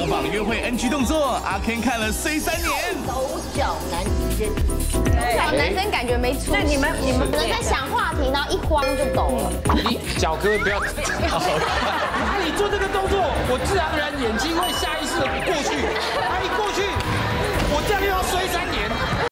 模仿约会 NG 动作，阿 Ken 看了 C 3年。手脚男生，手脚男生感觉没出。对，你们在想话题，然后一慌就懂了。你小哥不要，你做这个动作，我自然而然眼睛会下意识的过